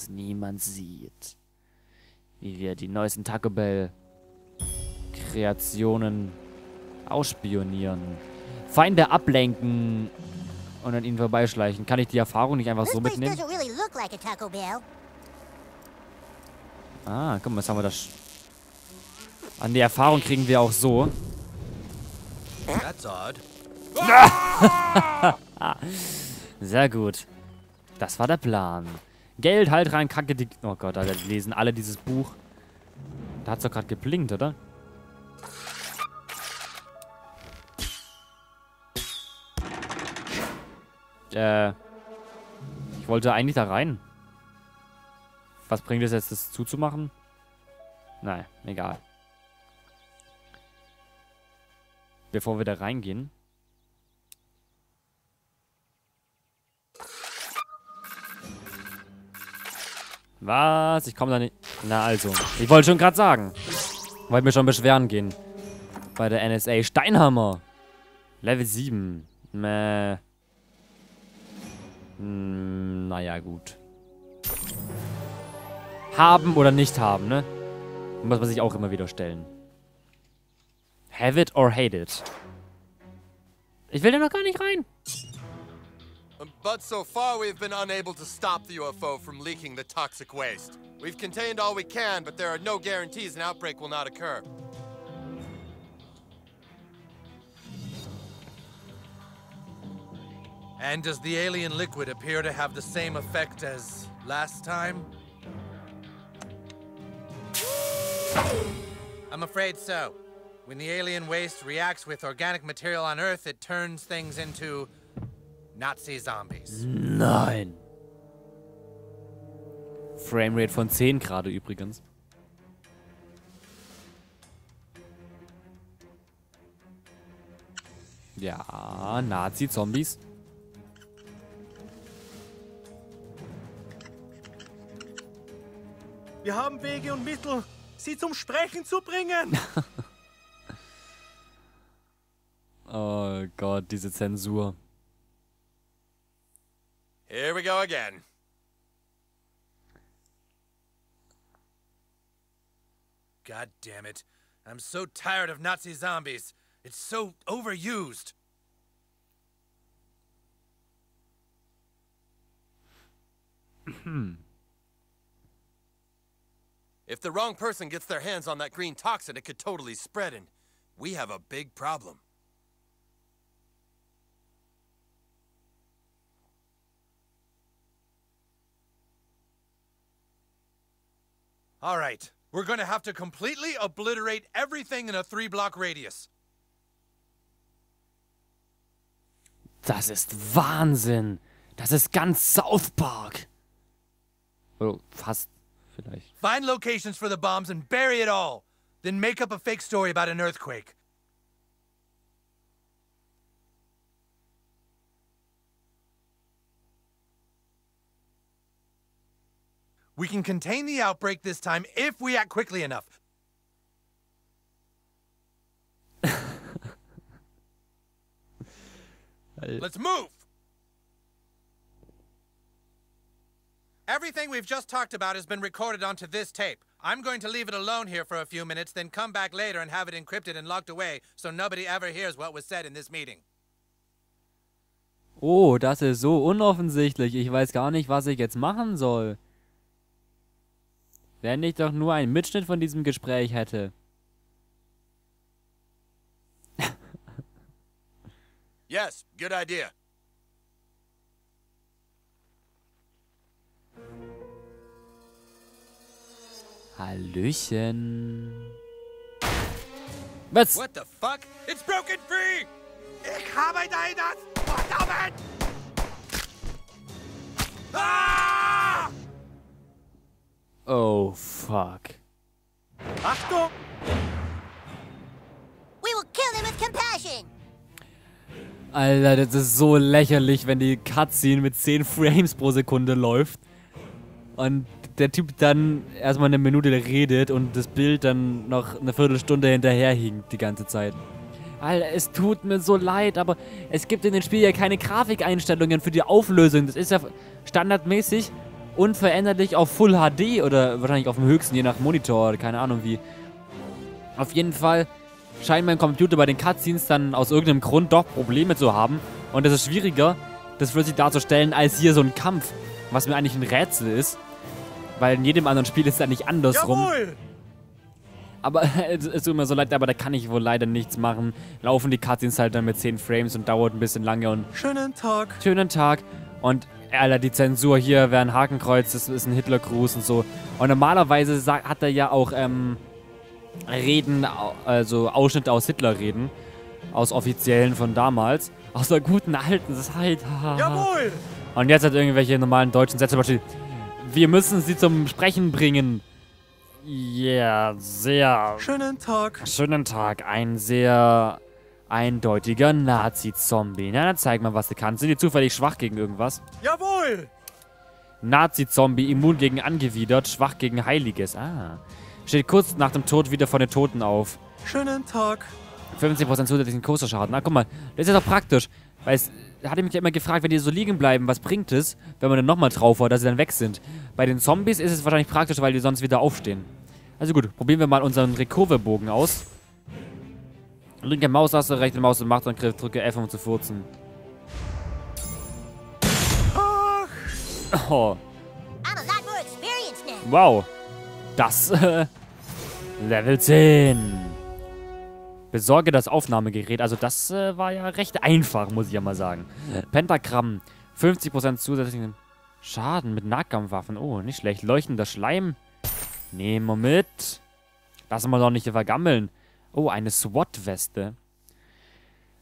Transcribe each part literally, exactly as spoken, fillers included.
uns niemand sieht. Wie wir die neuesten Taco Bell Kreationen ausspionieren. Feinde ablenken und an ihnen vorbeischleichen. Kann ich die Erfahrung nicht einfach so mitnehmen? Ah, guck mal, jetzt haben wir das. An die Erfahrung kriegen wir auch so. Sehr gut. Das war der Plan. Geld halt rein, kacke die... Oh Gott, Alter, die lesen alle dieses Buch. Da hat's doch gerade geblinkt, oder? Äh... Ich wollte eigentlich da rein. Was bringt es jetzt, das zuzumachen? Nein, egal. Bevor wir da reingehen... Was? Ich komme da nicht... Na also. Ich wollte schon gerade sagen. Wollte mir schon beschweren gehen. Bei der N S A. Steinhammer. Level sieben. Mäh. Hm, naja, gut. Haben oder nicht haben, ne? Muss man sich auch immer wieder stellen. Have it or hate it. Ich will da noch gar nicht rein. But so far we've been unable to stop the U F O from leaking the toxic waste. We've contained all we can, but there are no guarantees an outbreak will not occur. And does the alien liquid appear to have the same effect as last time? I'm afraid so. When the alien waste reacts with organic material on Earth, it turns things into... Nazi-Zombies. Nein. Framerate von zehn gerade übrigens. Ja, Nazi-Zombies. Wir haben Wege und Mittel, sie zum Sprechen zu bringen. Oh Gott, diese Zensur. Here we go again. God damn it. I'm so tired of Nazi zombies. It's so overused. If the wrong person gets their hands on that green toxin, it could totally spread and we have a big problem. All right, we're gonna have to completely obliterate everything in a three-block radius. Das ist Wahnsinn. Das ist ganz South Park. Oh, fast vielleicht. Find locations for the bombs and bury it all. Then make up a fake story about an earthquake. We can contain the outbreak this time if we act quickly enough. Let's move! Everything we've just talked about has been recorded onto this tape. I'm going to leave it alone here for a few minutes, then come back later and have it encrypted and locked away so nobody ever hears what was said in this meeting. Oh, das ist so unoffensichtlich. Ich weiß gar nicht, was ich jetzt machen soll. Wenn ich doch nur einen Mitschnitt von diesem Gespräch hätte. Yes, good idea. Hallöchen. Was? What the fuck? It's broken free! Ich habe deines! Verdammt! Ah! Oh, fuck. Achtung! We will kill them with compassion. Alter, das ist so lächerlich, wenn die Cutscene mit zehn Frames pro Sekunde läuft und der Typ dann erstmal eine Minute redet und das Bild dann noch eine Viertelstunde hinterher hinkt die ganze Zeit. Alter, es tut mir so leid, aber es gibt in dem Spiel ja keine Grafikeinstellungen für die Auflösung. Das ist ja standardmäßig. unveränderlich auf Full H D oder wahrscheinlich auf dem höchsten, je nach Monitor, keine Ahnung wie. Auf jeden Fall scheint mein Computer bei den Cutscenes dann aus irgendeinem Grund doch Probleme zu haben und es ist schwieriger, das flüssig darzustellen, als hier so ein Kampf, was mir eigentlich ein Rätsel ist, weil in jedem anderen Spiel ist es ja nicht andersrum. Jawohl! Aber es tut mir so leid, aber da kann ich wohl leider nichts machen. Laufen die Cutscenes halt dann mit zehn Frames und dauert ein bisschen lange und... Schönen Tag! Schönen Tag! Und Alter, die Zensur hier wäre ein Hakenkreuz, das ist ein Hitlergruß und so. Und normalerweise hat er ja auch ähm, Reden, also Ausschnitte aus Hitlerreden, aus offiziellen von damals, aus der guten alten Zeit. Jawohl! Und jetzt hat irgendwelche normalen deutschen Sätze, zum Beispiel, wir müssen sie zum Sprechen bringen. Ja, yeah, sehr... Schönen Tag! Schönen Tag, ein sehr... eindeutiger Nazi-Zombie. Na, dann zeig mal, was du kannst. Sind die zufällig schwach gegen irgendwas? Jawohl! Nazi-Zombie, immun gegen angewidert, schwach gegen Heiliges. Ah. Steht kurz nach dem Tod wieder von den Toten auf. Schönen Tag. fünfzehn Prozent zusätzlichen Kosterschaden. Na, guck mal, das ist ja doch praktisch. Weil es hatte mich ja immer gefragt, wenn die so liegen bleiben, was bringt es, wenn man dann nochmal drauf haut, dass sie dann weg sind. Bei den Zombies ist es wahrscheinlich praktisch, weil die sonst wieder aufstehen. Also gut, probieren wir mal unseren Rekurvebogen aus. Linke Maustaste, rechte Maus und Machtangriff, drücke F, um zu furzen. Ach. Oh. Wow. Das, äh, Level zehn. Besorge das Aufnahmegerät. Also das äh, war ja recht einfach, muss ich ja mal sagen. Pentagramm. fünfzig Prozent zusätzlichen Schaden mit Nahkampfwaffen. Oh, nicht schlecht. Leuchtender Schleim. Nehmen wir mit. Lassen wir doch nicht vergammeln. Oh, eine SWAT-Weste.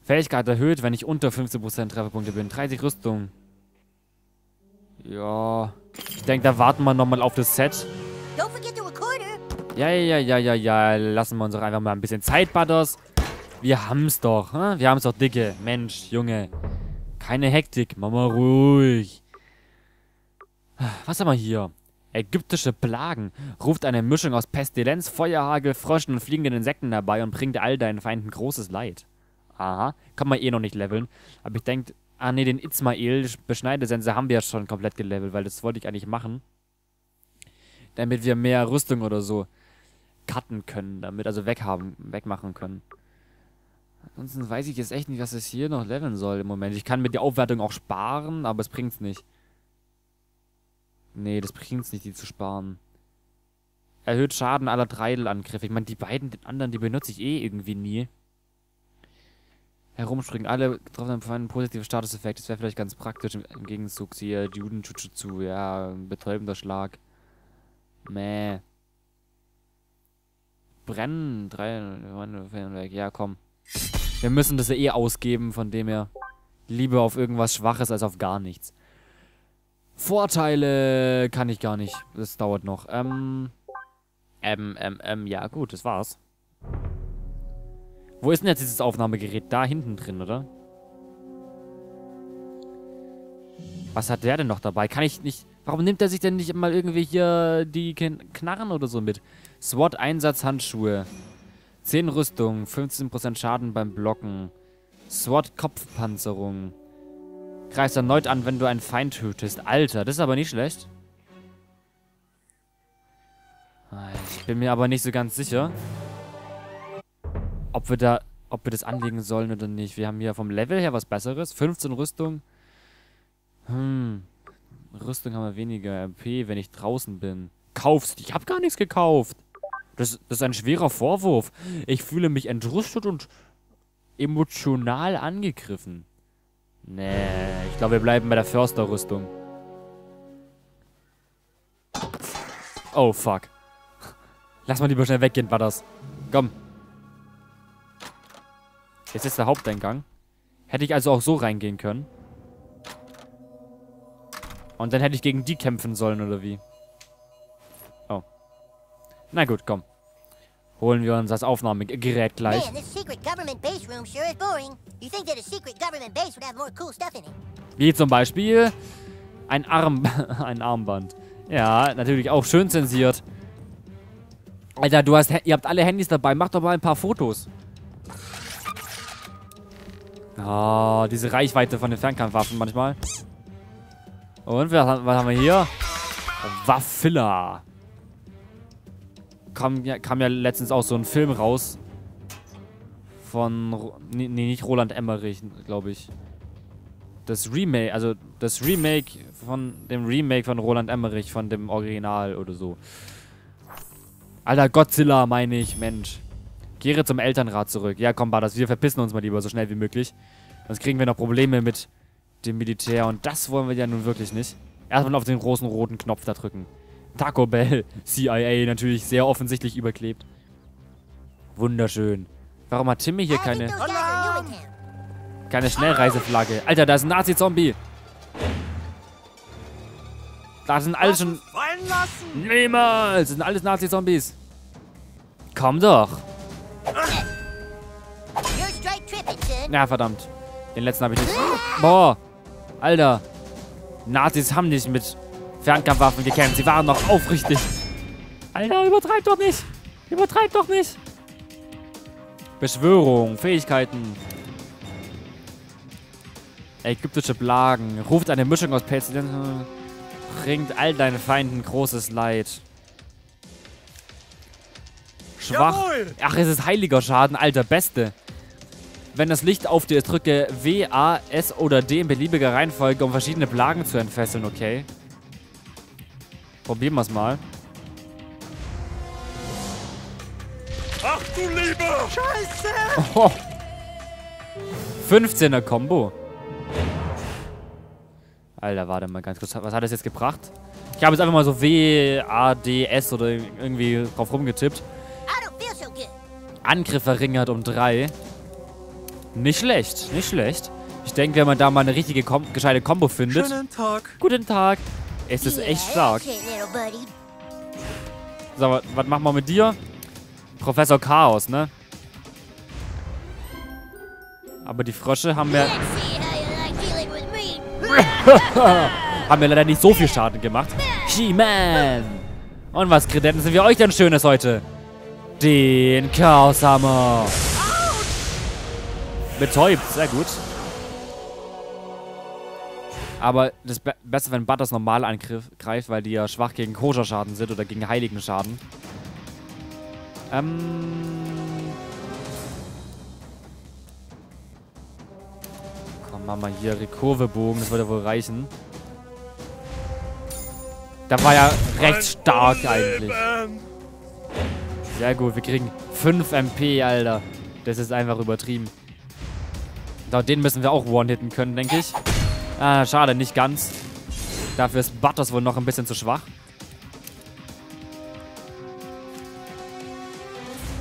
Fähigkeit erhöht, wenn ich unter fünfzehn Prozent Trefferpunkte bin. dreißig Rüstung. Ja. Ich denke, da warten wir nochmal auf das Set. Ja, ja, ja, ja, ja. Lassen wir uns doch einfach mal ein bisschen Zeit, Butters. Wir haben's doch. Hm? Wir haben's doch, Dicke. Mensch, Junge. Keine Hektik. Mach mal ruhig. Was haben wir hier? Ägyptische Plagen. Ruft eine Mischung aus Pestilenz, Feuerhagel, Fröschen und fliegenden Insekten herbei und bringt all deinen Feinden großes Leid. Aha. Kann man eh noch nicht leveln. Aber ich denke, ah ne, den Ismael-Beschneidesense haben wir ja schon komplett gelevelt, weil das wollte ich eigentlich machen. Damit wir mehr Rüstung oder so cutten können, damit also weghaben, wegmachen können. Ansonsten weiß ich jetzt echt nicht, was es hier noch leveln soll im Moment. Ich kann mit der Aufwertung auch sparen, aber es bringt's nicht. Nee, das bringt's nicht, die zu sparen. Erhöht Schaden aller Dreidelangriffe. Ich meine, die beiden den anderen, die benutze ich eh irgendwie nie. Herumspringen. Alle Getroffenen haben einen positiven Statuseffekt. Das wäre vielleicht ganz praktisch. Im Gegenzug hier Juden-Jutschutsu. Ja, betäubender Schlag. Mäh. Brennen. Drei. Ja, komm. Wir müssen das ja eh ausgeben, von dem her. Lieber auf irgendwas Schwaches als auf gar nichts. Vorteile kann ich gar nicht. Das dauert noch. Ähm, ähm, ähm, ähm, ja gut, das war's. Wo ist denn jetzt dieses Aufnahmegerät? Da hinten drin, oder? Was hat der denn noch dabei? Kann ich nicht... Warum nimmt er sich denn nicht mal irgendwie hier die Knarren oder so mit? SWAT-Einsatz-Handschuhe. zehn Rüstung, fünfzehn Prozent Schaden beim Blocken. SWAT-Kopfpanzerung. Greifst erneut an, wenn du einen Feind tötest. Alter, das ist aber nicht schlecht. Ich bin mir aber nicht so ganz sicher, ob wir da, ob wir das anlegen sollen oder nicht. Wir haben hier vom Level her was Besseres. fünfzehn Rüstung. Hm. Rüstung haben wir weniger. M P, wenn ich draußen bin. Kaufst. Ich habe gar nichts gekauft. Das, das ist ein schwerer Vorwurf. Ich fühle mich entrüstet und emotional angegriffen. Nee, ich glaube, wir bleiben bei der Försterrüstung. Oh, fuck. Lass mal lieber schnell weggehen, Butters. Komm. Jetzt ist der Haupteingang. Hätte ich also auch so reingehen können. Und dann hätte ich gegen die kämpfen sollen, oder wie? Oh. Na gut, komm. Holen wir uns das Aufnahmegerät gleich. Wie zum Beispiel ein Arm, ein Armband. Ja, natürlich auch schön zensiert. Alter, du hast, ihr habt alle Handys dabei. Macht doch mal ein paar Fotos. Ah, oh, diese Reichweite von den Fernkampfwaffen manchmal. Und was haben wir hier? Waffilla. Kam ja, kam ja letztens auch so ein Film raus. Von, nee, nicht Roland Emmerich, glaube ich. Das Remake, also das Remake von dem Remake von Roland Emmerich, von dem Original oder so. Alter, Godzilla meine ich, Mensch. Kehre zum Elternrat zurück. Ja, komm, Badas, wir verpissen uns mal lieber so schnell wie möglich. Sonst kriegen wir noch Probleme mit dem Militär und das wollen wir ja nun wirklich nicht. Erstmal auf den großen roten Knopf da drücken. Taco Bell, C I A natürlich sehr offensichtlich überklebt. Wunderschön. Warum hat Timmy hier keine... Keine Schnellreiseflagge. Alter, da ist ein Nazi-Zombie. Da sind alles schon... Niemals! Das sind alles Nazi-Zombies. Komm doch. Ja, verdammt. Den letzten habe ich nicht... Boah. Alter. Nazis haben nicht mit Fernkampfwaffen gekämpft. Sie waren noch aufrichtig. Alter, übertreib doch nicht. Übertreib doch nicht. Beschwörung, Fähigkeiten. Ägyptische Plagen. Ruft eine Mischung aus Pestilenzern. Bringt all deinen Feinden großes Leid. Schwach. Jawohl. Ach, es ist heiliger Schaden. Alter, Beste. Wenn das Licht auf dir ist, drücke W, A, S oder D in beliebiger Reihenfolge, um verschiedene Plagen zu entfesseln, okay? Probieren wir es mal. Ach du Liebe! Scheiße! Oh. fünfzehner Combo. Alter, warte mal ganz kurz. Was hat das jetzt gebracht? Ich habe jetzt einfach mal so W, A, D, S oder irgendwie drauf rumgetippt. Angriff verringert um drei. Nicht schlecht, nicht schlecht. Ich denke, wenn man da mal eine richtige, kom gescheite Kombo findet. Schönen Tag. Guten Tag. Es ist yeah, echt stark. Okay, so, was, was machen wir mit dir? Professor Chaos, ne? Aber die Frösche haben ja... haben wir leider nicht so viel Schaden gemacht. She-Man! Und was kredenzen wir euch denn Schönes heute? Den Chaoshammer! Betäubt, sehr gut. Aber das ist besser, wenn Butters normal angreift, weil die ja schwach gegen Koscher-Schaden sind oder gegen Heiligen-Schaden. Ähm... Mach mal hier Rekurvebogen, das würde wohl reichen. Da war ja recht stark eigentlich. Sehr gut, wir kriegen fünf M P, Alter. Das ist einfach übertrieben. Den müssen wir auch one-hitten können, denke ich. Ah, schade, nicht ganz. Dafür ist Butters wohl noch ein bisschen zu schwach.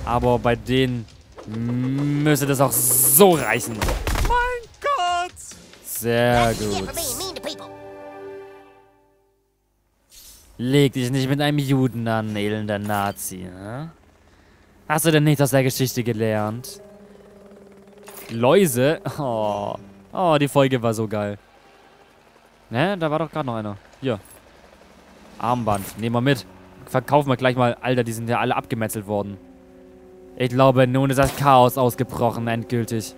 Aber bei denen müsste das auch so reichen. Sehr gut. Leg dich nicht mit einem Juden an, elender Nazi. Ne? Hast du denn nichts aus der Geschichte gelernt? Läuse? Oh, oh, die Folge war so geil. Ne, da war doch gerade noch einer. Hier. Armband, nehmen wir mit. Verkaufen wir gleich mal. Alter, die sind ja alle abgemetzelt worden. Ich glaube, nun ist das Chaos ausgebrochen, endgültig.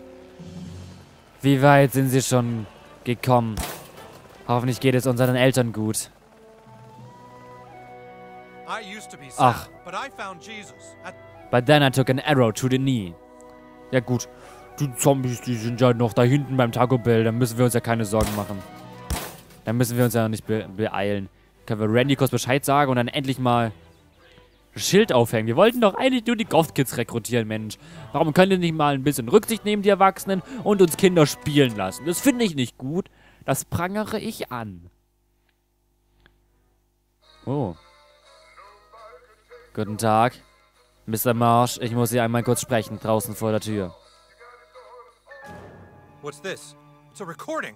Wie weit sind sie schon gekommen? Hoffentlich geht es unseren Eltern gut. Ach. But then I took an arrow to the knee. Ja gut, die Zombies, die sind ja noch da hinten beim Taco Bell. Da müssen wir uns ja keine Sorgen machen. Da müssen wir uns ja nicht be beeilen. Können wir Randy kurz Bescheid sagen und dann endlich mal ein Schild aufhängen. Wir wollten doch eigentlich nur die Goth-Kids rekrutieren, Mensch. Warum könnt ihr nicht mal ein bisschen Rücksicht nehmen, die Erwachsenen, und uns Kinder spielen lassen? Das finde ich nicht gut. Das prangere ich an. Oh. Guten Tag. Mister Marsh, ich muss Sie einmal kurz sprechen, draußen vor der Tür. What's this? It's a recording.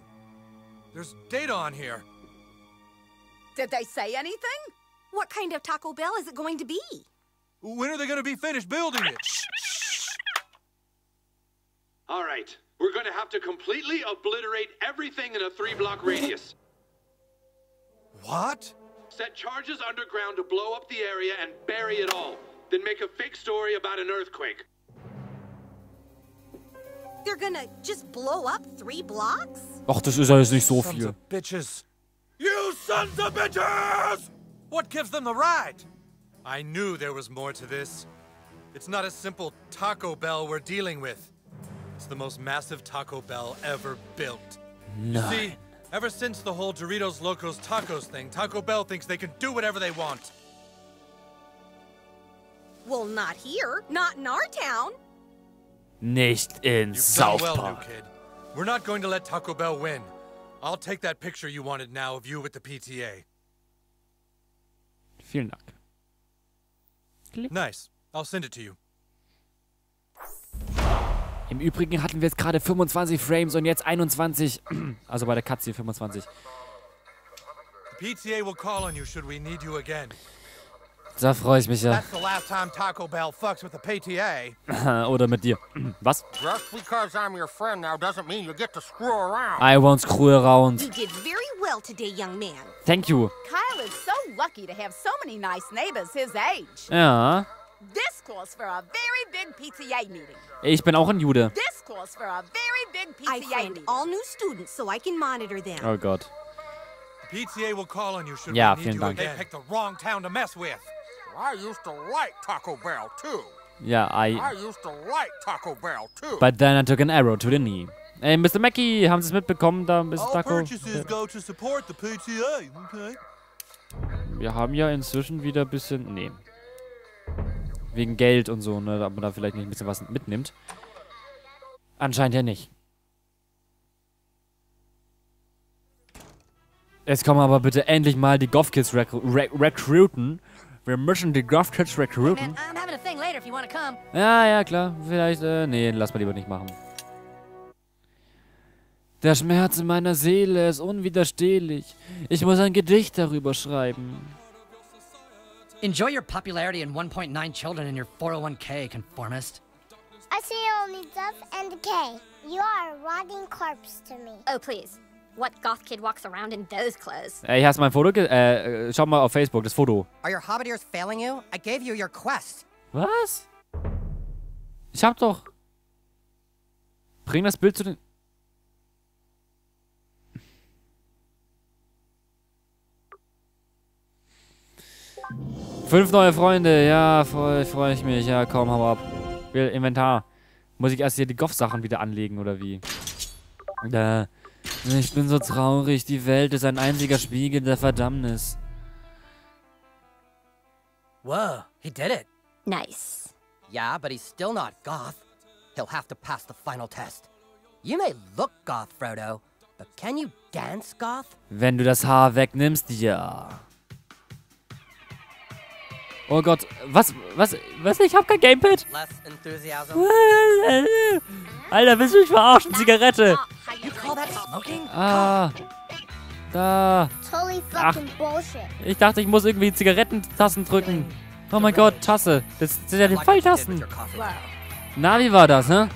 There's data on here. Did they say anything? What kind of Taco Bell is it going to be? When are they going to be finished building it? All right, we're going to have to completely obliterate everything in a three-block radius. What? Set charges underground to blow up the area and bury it all. Then make a fake story about an earthquake. They're going to just blow up three blocks? Ach, das ist alles nicht so viel. Sons of bitches. You sons of bitches! What gives them the right? I knew there was more to this. It's not a simple Taco Bell we're dealing with. It's the most massive Taco Bell ever built. No. See, ever since the whole Doritos Locos Tacos thing, Taco Bell thinks they can do whatever they want. Well, not here. Not in our town. Nicht in South Park. You've done well, new kid. We're not going to let Taco Bell win. I'll take that picture you wanted now of you with the P T A. Vielen Dank. Klick. Nice. I'll send it to you. Im Übrigen hatten wir jetzt gerade fünfundzwanzig Frames und jetzt einundzwanzig. Also bei der Cutscene fünfundzwanzig. The P T A will call on you should we need you again. Da freue ich mich ja. That's the last time Taco Bell fucks with the P T A. Oder mit dir. Was? Just because I'm your friend now doesn't mean you get to screw around. I won't screw around. You did very well today, young man. Thank you. Kyle is so lucky to have so many nice neighbors his age. Ja. This calls for a very big P T A meeting. Ich bin auch ein Jude. This calls for a very big P T A meeting. I find all new students so I can monitor them. Oh Gott. The P T A will call on you should we need you again. They picked the wrong town to mess with. I used to like Taco Bell too. Yeah, I. I used to like Taco Bell too. But then I took an arrow to the knee. Hey, Mister Mackey, haben Sie es mitbekommen, da ein bisschen Taco? All purchases go to support the P T A, okay? Wir haben ja inzwischen wieder ein bisschen, nee, wegen Geld und so, ne, ob man da vielleicht nicht ein bisschen was mitnimmt. Anscheinend ja nicht. Jetzt kommen aber bitte endlich mal die Goth-Kids recruiten. Wir müssen die Goth-Kids recruiten. Ja, ja, klar. Vielleicht, äh, nee, lass mal lieber nicht machen. Der Schmerz in meiner Seele ist unwiderstehlich. Ich muss ein Gedicht darüber schreiben. Enjoy your popularity and one point nine children in your four oh one K, conformist. I see only Duff and K. You are a rotting corpse to me. Oh, please. What goth kid walks around in those clothes? Hey, hast du mein Foto? Äh, schau mal auf Facebook, das Foto. Are your hobbiters failing you? I gave you your quest. Was? Ich hab doch... Bring das Bild zu den... Fünf neue Freunde, ja, voll freue ich mich. Ja, komm, hau ab. Will Inventar. Muss ich erst hier die Goff-Sachen wieder anlegen, oder wie? Äh, ich bin so traurig. Die Welt ist ein einziger Spiegel der Verdammnis. Wow, he did it. Nice. Yeah, but he's still not goth. He'll have to pass the final test. You may look goth, Frodo, but can you dance goth? Wenn du das Haar wegnimmst, ja. Oh Gott, was, was, was, ich hab kein Gamepad. Alter, willst du mich verarschen? Zigarette. Ah, da. Ach, ich dachte, ich muss irgendwie Zigarettentasten drücken. Oh mein Gott, Tasse. Das sind ja die Pfeiltasten. Na, wie war das, hä?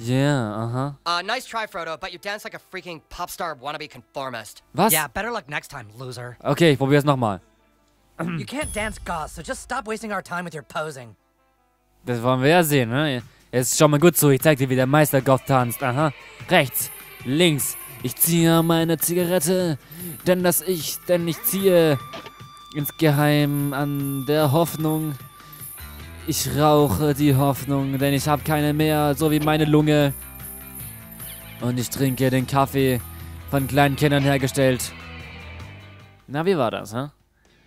Yeah, aha. Nice try, Frodo, but you dance like a freaking popstar wannabe conformist. Was? Yeah, better luck next time, loser. Okay, ich probier's nochmal. You can't dance goth, so just stop wasting our time with your posing. Das wollen wir ja sehen, ne? Jetzt schau mal gut zu, ich zeig dir, wie der Meister Goth tanzt. Aha. Rechts, links. Ich ziehe meine Zigarette, denn dass ich, denn ich ziehe insgeheim an der Hoffnung. Ich rauche die Hoffnung, denn ich habe keine mehr, so wie meine Lunge. Und ich trinke den Kaffee, von kleinen Kindern hergestellt. Na, wie war das, hä?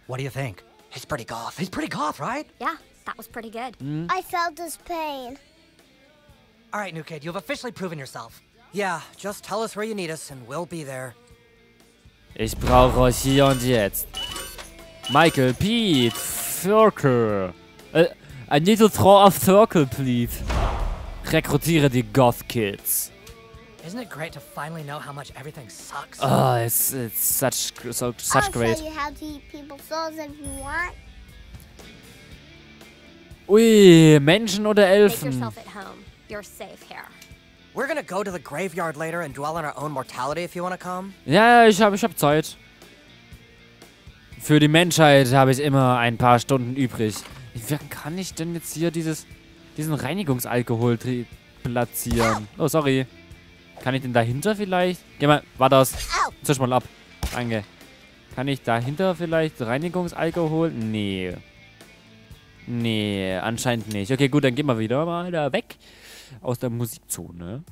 What do you think? He's pretty goth. He's pretty goth, right? Yeah, that was pretty good. Mm. I felt his pain. All right, new kid, you've officially proven yourself. Yeah, just tell us where you need us and we'll be there. Ich brauche euch hier und jetzt. Michael, Pete, Circle. Uh, I need to throw off Circle, please. Rekrutiere die Goth Kids. Isn't it great to finally know how much everything sucks? Oh, it's it's such so such I'll great. I'll show you how to eat people's souls if you want. Ui, Menschen oder Elfen? Make yourself at home. You're safe here. We're gonna go to the graveyard later and dwell on our own mortality if you wanna come. Ja, ich habe ich habe Zeit. Für die Menschheit habe ich immer ein paar Stunden übrig. Wie kann ich denn jetzt hier dieses diesen Reinigungsalkohol platzieren? Oh, sorry. Kann ich denn dahinter vielleicht? Geh mal, war das. Zisch mal ab. Danke. Kann ich dahinter vielleicht Reinigungsalkohol? Nee. Nee, anscheinend nicht. Okay, gut, dann gehen wir wieder mal da weg aus der Musikzone.